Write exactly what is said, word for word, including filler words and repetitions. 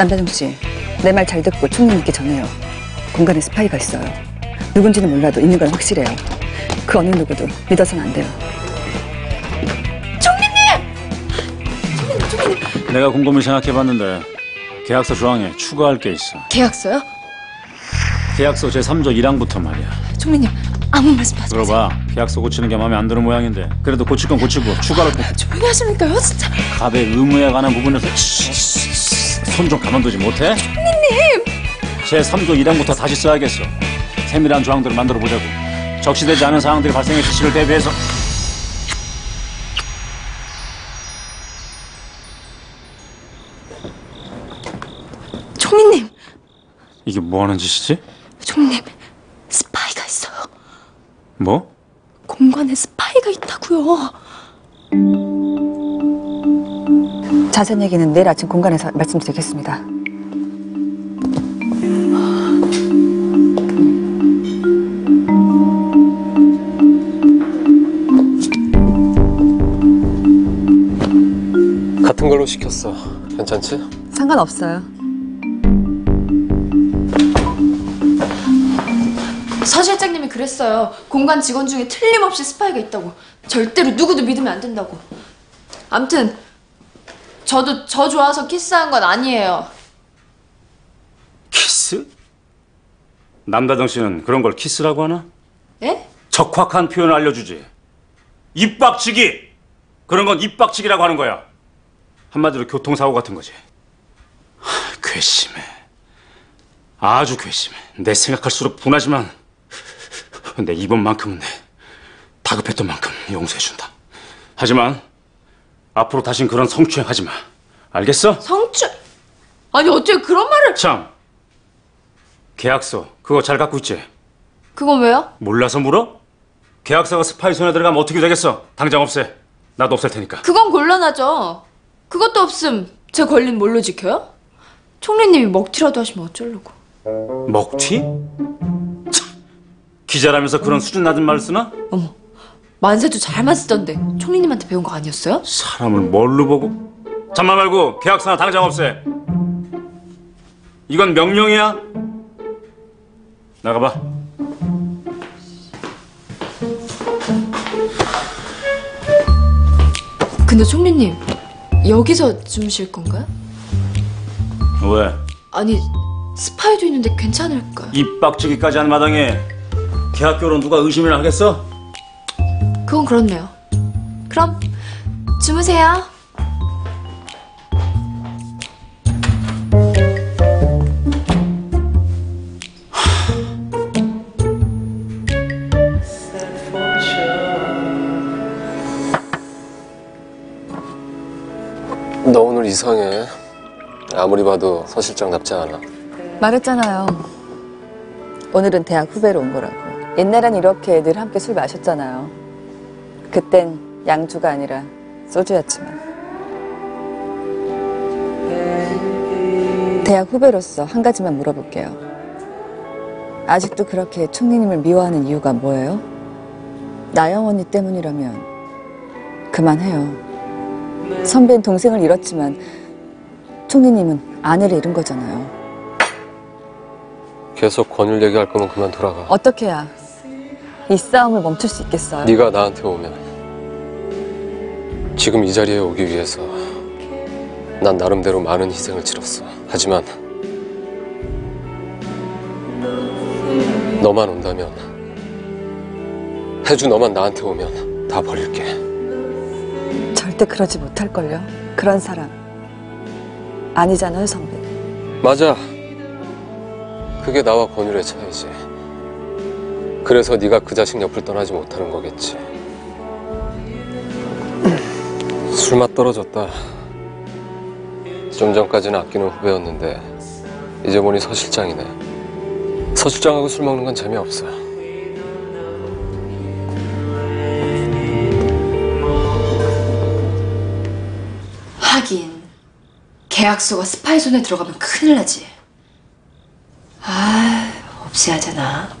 남다정 씨, 내 말 잘 듣고 총무님께 전해요. 공간에 스파이가 있어요. 누군지는 몰라도 있는 건 확실해요. 그 어느 누구도 믿어서는 안 돼요. 총무님! 총무님, 총무님! 내가 곰곰이 생각해봤는데 계약서 조항에 추가할 게 있어. 계약서요? 계약서 제삼조 일항부터 말이야. 총무님, 아무 말씀 하지 마세요. 들어봐, 계약서 고치는 게 마음에 안 드는 모양인데 그래도 고칠 건 고치고 추가로... 조용히 하십니까요, 진짜? 갑의 의무에 관한 부분에서... 손 좀 가만두지 못해? 총무님! 제삼조 일항부터 다시 써야겠어. 세밀한 조항들을 만들어보자고. 적시되지 않은 사항들이 발생했을 시를 대비해서... 총무님! 이게 뭐하는 짓이지? 총무님, 스파이가 있어요. 뭐? 공간에 스파이가 있다고요. 자세한 얘기는 내일 아침 공간에서 말씀드리겠습니다. 같은 걸로 시켰어. 괜찮지? 상관없어요. 서 실장님이 그랬어요. 공간 직원 중에 틀림없이 스파이가 있다고. 절대로 누구도 믿으면 안 된다고. 암튼 저도 저 좋아서 키스한 건 아니에요. 키스? 남다정 씨는 그런 걸 키스라고 하나? 예? 적확한 표현을 알려주지. 입박치기! 그런 건 입박치기라고 하는 거야. 한마디로 교통사고 같은 거지. 하, 괘씸해. 아주 괘씸해. 내 생각할수록 분하지만 내 이번만큼은 내 다급했던 만큼 용서해준다. 하지만 앞으로 다신 그런 성추행 하지 마. 알겠어? 성추... 아니 어떻게 그런 말을... 참! 계약서 그거 잘 갖고 있지? 그건 왜요? 몰라서 물어? 계약서가 스파이 손에 들어가면 어떻게 되겠어? 당장 없애. 나도 없앨 테니까. 그건 곤란하죠. 그것도 없음 제 권리는 뭘로 지켜요? 총리님이 먹튀라도 하시면 어쩌려고. 먹튀? 기자라면서 그런 수준 낮은 말을 쓰나? 어머, 만세도 잘만 쓰던데 총리님한테 배운 거 아니었어요? 사람을 뭘로 보고? 잠만 말고 계약서나 당장 없애. 이건 명령이야. 나가봐. 근데 총리님 여기서 주무실 건가요? 왜? 아니 스파이도 있는데 괜찮을까? 입 빡치기까지 한 마당에 계약결혼 누가 의심을 하겠어? 그건 그렇네요. 그럼 주무세요. 너 오늘 이상해. 아무리 봐도 서 실장 답지 않아. 말했잖아요. 오늘은 대학 후배로 온 거라고. 옛날엔 이렇게 늘 함께 술 마셨잖아요. 그땐 양주가 아니라 소주였지만. 대학 후배로서 한 가지만 물어볼게요. 아직도 그렇게 총리님을 미워하는 이유가 뭐예요? 나영 언니 때문이라면 그만해요. 선배는 동생을 잃었지만 총리님은 아내를 잃은 거잖아요. 계속 권율 얘기할 거면 그만 돌아가. 어떻게 해야 이 싸움을 멈출 수 있겠어요? 네가 나한테 오면. 지금 이 자리에 오기 위해서 난 나름대로 많은 희생을 치렀어. 하지만 너만 온다면, 해주 너만 나한테 오면 다 버릴게. 절대 그러지 못할걸요? 그런 사람 아니잖아요, 선배. 맞아. 그게 나와 권율의 차이지. 그래서 네가 그 자식 옆을 떠나지 못하는 거겠지. 술맛 떨어졌다. 좀 전까지는 아끼는 후배였는데 이제 보니 서 실장이네. 서 실장하고 술 먹는 건 재미없어. 하긴 계약서가 스파이 손에 들어가면 큰일 나지. 아, 없애야잖아.